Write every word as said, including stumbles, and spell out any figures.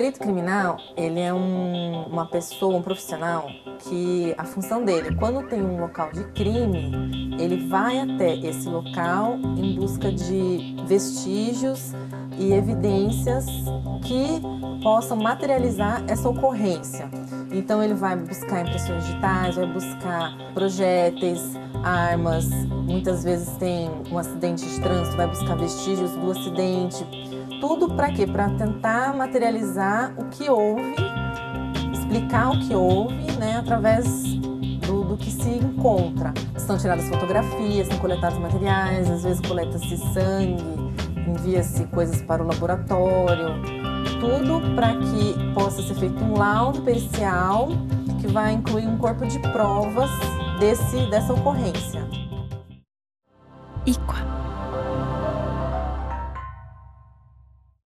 perito criminal, ele é um, uma pessoa, um profissional que a função dele, quando tem um local de crime, ele vai até esse local em busca de vestígios e evidências que possam materializar essa ocorrência. Então ele vai buscar impressões digitais, vai buscar projéteis, armas, muitas vezes tem um acidente de trânsito, vai buscar vestígios do acidente. Tudo para quê? Para tentar materializar o que houve, explicar o que houve, né, através do, do que se encontra. São tiradas fotografias, são coletados materiais, às vezes coleta-se sangue, envia-se coisas para o laboratório. Tudo para que possa ser feito um laudo pericial que vai incluir um corpo de provas desse, dessa ocorrência. Iqua.